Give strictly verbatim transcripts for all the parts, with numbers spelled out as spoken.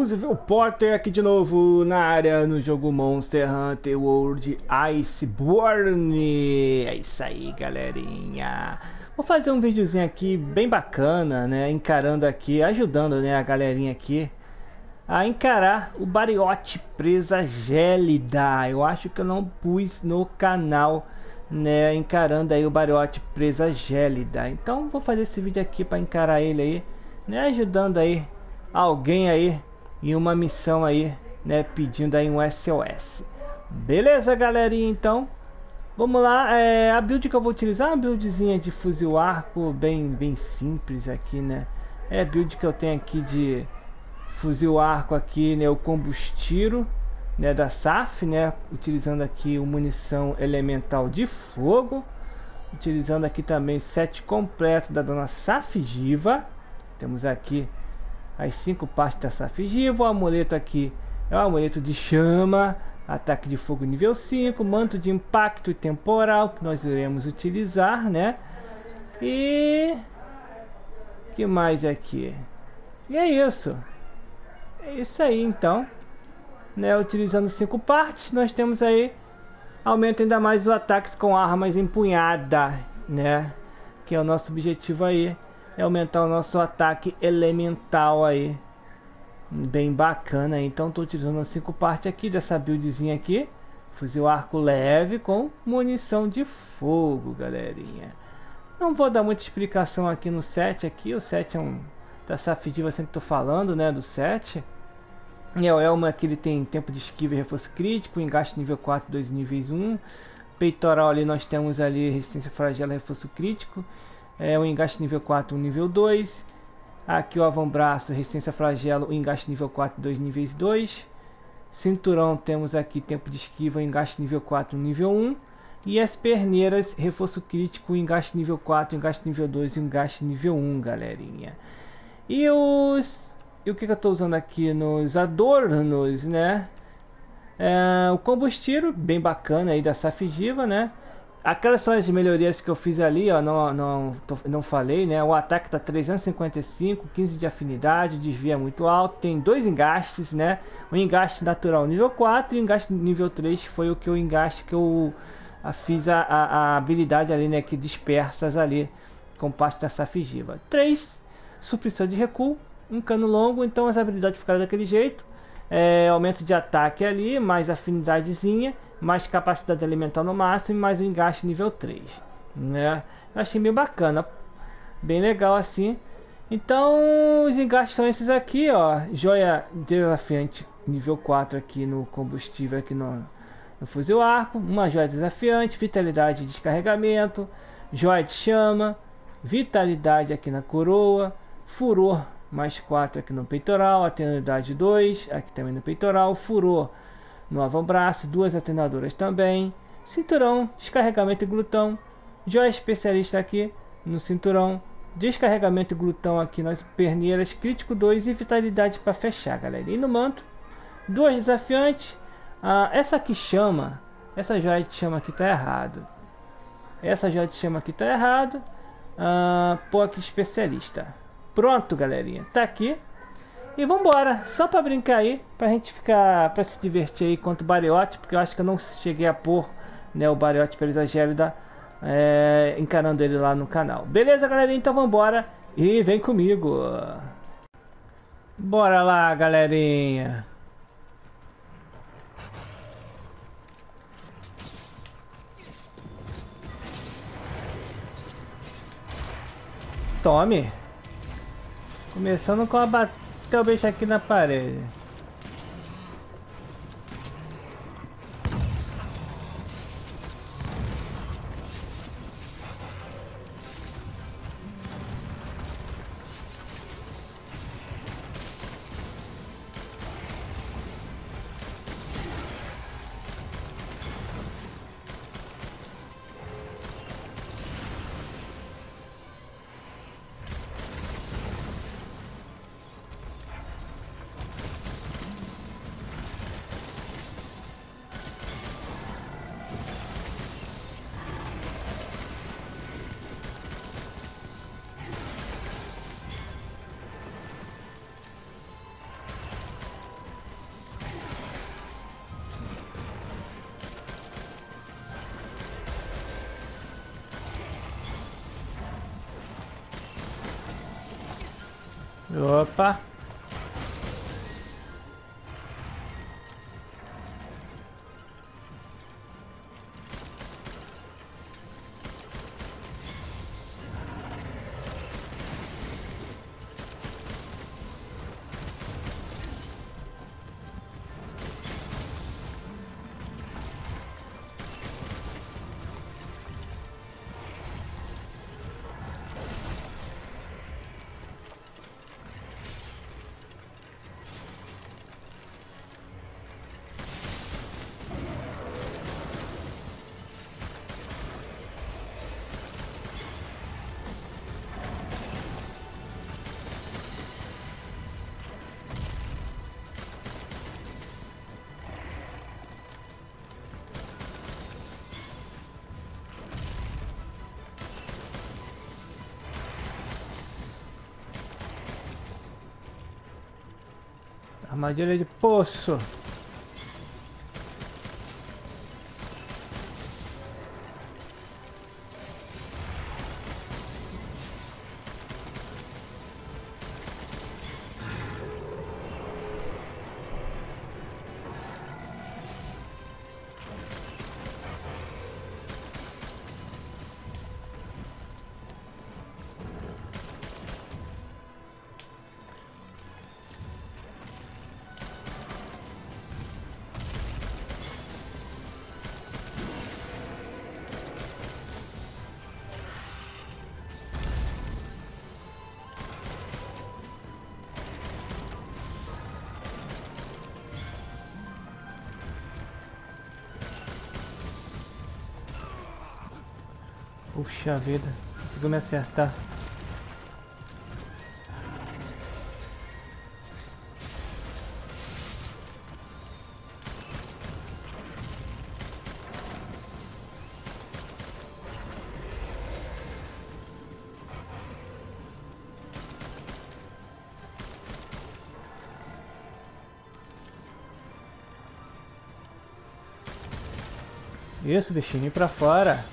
Roosewelt Potter aqui de novo na área no jogo Monster Hunter World Iceborne. É isso aí, galerinha. Vou fazer um videozinho aqui bem bacana, né? Encarando aqui, ajudando, né, a galerinha aqui a encarar o Barioth Presa Gélida. Eu acho que eu não pus no canal, né, encarando aí o Barioth Presa Gélida. Então vou fazer esse vídeo aqui para encarar ele aí, né, ajudando aí alguém aí em uma missão aí, né, pedindo aí um S O S. Beleza, galerinha? Então vamos lá. É, a build que eu vou utilizar é uma buildzinha de fuzil arco, bem, bem simples aqui, né. É a build que eu tenho aqui de fuzil arco aqui, né, o combustiro, né, da S A F, né, utilizando aqui o munição elemental de fogo, utilizando aqui também o set completo da dona Safi'jiiva. Temos aqui as cinco partes da Safi'jiiva. O amuleto aqui é o amuleto de chama, ataque de fogo nível cinco, manto de impacto temporal que nós iremos utilizar, né. E que mais aqui? E é isso, é isso aí. Então, né, utilizando cinco partes, nós temos aí aumenta ainda mais os ataques com armas empunhadas, né, que é o nosso objetivo aí, é aumentar o nosso ataque elemental aí, bem bacana. Então tô utilizando cinco partes aqui dessa buildzinha aqui, fuzil arco leve com munição de fogo, galerinha. Não vou dar muita explicação aqui no set aqui, o set é um da Safi'jiiva, sempre tô falando, né, do set. É o elmo aqui, ele tem tempo de esquiva e reforço crítico, engaste nível quatro, dois níveis um. Peitoral ali nós temos ali resistência flagela, reforço crítico. É o engaste nível quatro, nível dois. Aqui o avambraço, resistência flagela, o engaste nível quatro, dois níveis dois. Cinturão temos aqui tempo de esquiva, engaste nível quatro, nível um. E as perneiras, reforço crítico, engaste nível quatro, engaste nível dois e engaste nível um, galerinha. E os... E o que, que eu estou usando aqui nos adornos, né? É, o combustível, bem bacana aí da Safi'jiiva, né? Aquelas são as melhorias que eu fiz ali, ó, não, não, tô, não falei, né? O ataque tá trezentos e cinquenta e cinco, quinze de afinidade, desvio é muito alto, tem dois engastes, né? O engaste natural nível quatro e o engaste nível três foi o que eu engaste que eu a, fiz a, a, a habilidade ali, né? Que dispersas ali com parte da Safi'jiiva. três, supressão de recuo. Um cano longo, então as habilidades ficaram daquele jeito. É, aumento de ataque ali, mais afinidadezinha, mais capacidade elemental no máximo, mais o engaste nível três, né? Eu achei bem bacana, bem legal assim. Então os engastes são esses aqui, ó. Joia desafiante nível quatro aqui no combustível, aqui no, no fuzil arco. Uma joia desafiante, vitalidade de descarregamento, joia de chama, vitalidade aqui na coroa, furor mais quatro aqui no peitoral, atenuidade dois, aqui também no peitoral, furor no avambraço, duas atenuadoras também, cinturão, descarregamento e glutão, joia especialista aqui no cinturão, descarregamento e glutão aqui nas perneiras, crítico dois e vitalidade para fechar, galera. E no manto, duas desafiantes, ah, essa que chama, essa joia de chama aqui tá errado, essa joia de chama aqui tá errado, ah, pô, aqui especialista. Pronto, galerinha, tá aqui. E vambora, só pra brincar aí, pra gente ficar, pra se divertir aí contra o Barioth, porque eu acho que eu não cheguei a pôr, né, o Barioth Presa Gélida, é, encarando ele lá no canal. Beleza, galerinha? Então vambora e vem comigo. Bora lá, galerinha. Tome. Começando com a bater o bicho aqui na parede. Opa! Armadilha de poço. Puxa vida, conseguiu me acertar. Isso, bichinho, ir pra fora.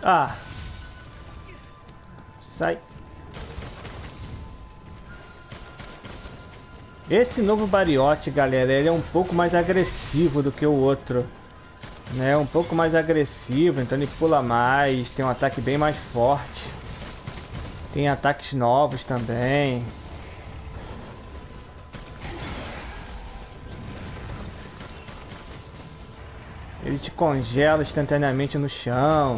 Ah, sai. Esse novo Barioth, galera, ele é um pouco mais agressivo do que o outro, né? Um pouco mais agressivo, então ele pula mais, tem um ataque bem mais forte. Tem ataques novos também. Ele te congela instantaneamente no chão.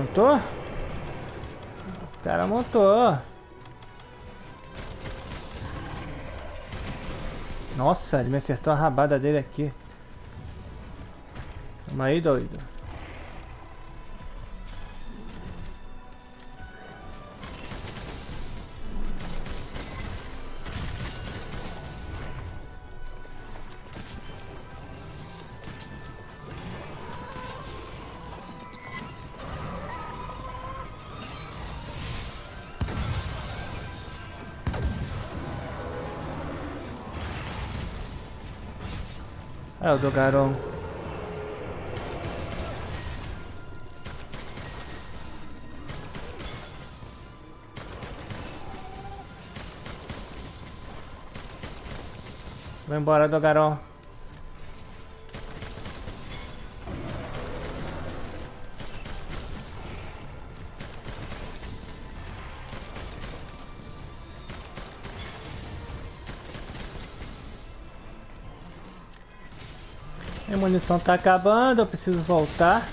Montou? O cara montou. Nossa, ele me acertou a rabada dele aqui. Toma aí, doido. É o do Garon. Vai embora, do Garon. A munição tá acabando, eu preciso voltar.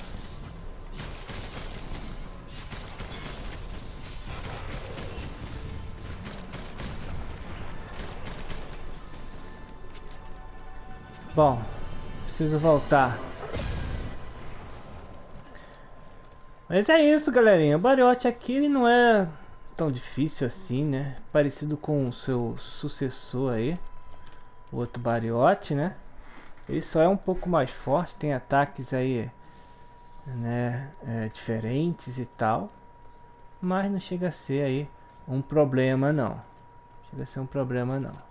Bom, preciso voltar. Mas é isso, galerinha. O Barioth aqui ele não é tão difícil assim, né? Parecido com o seu sucessor aí, o outro Barioth, né? Ele só é um pouco mais forte, tem ataques aí, né, é, diferentes e tal. Mas não chega a ser aí um problema não. Chega a ser um problema não.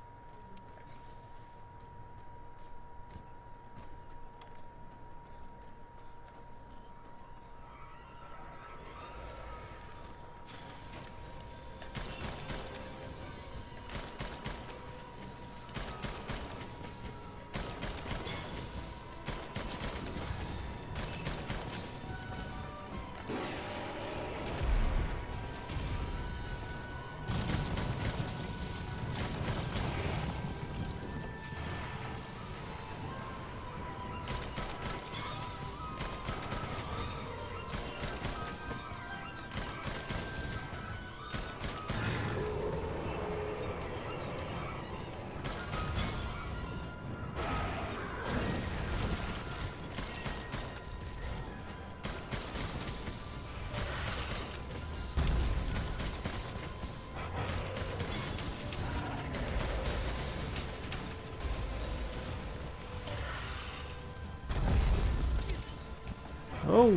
Oh.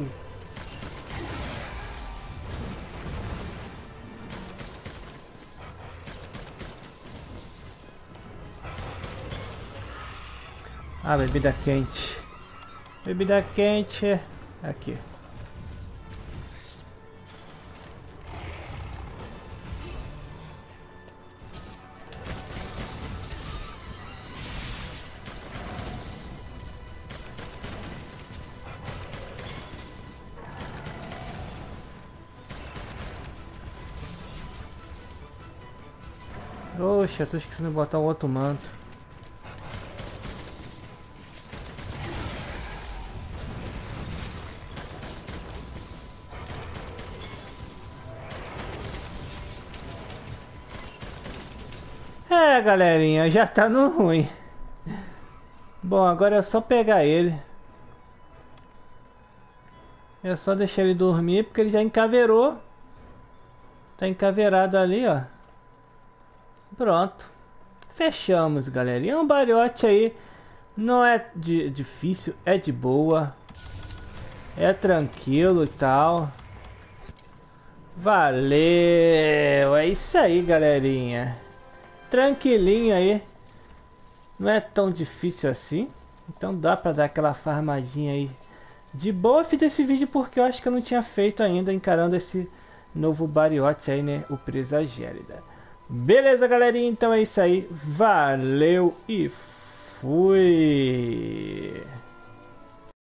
Ah, bebida quente. Bebida quente. Aqui. Oxe, eu tô esquecendo de botar o outro manto. É, galerinha, já tá no ruim. Bom, agora é só pegar ele. É só deixar ele dormir, porque ele já encaveirou. Tá encaveirado ali, ó. Pronto, fechamos, galera. E um Barioth aí não é de, difícil, é de boa, é tranquilo e tal. Valeu, é isso aí, galerinha. Tranquilinho aí, não é tão difícil assim, então dá pra dar aquela farmadinha aí de boa. Eu fiz esse vídeo porque eu acho que eu não tinha feito ainda, encarando esse novo Barioth aí, né, o Presa Gélida. Beleza, galerinha? Então é isso aí. Valeu e fui!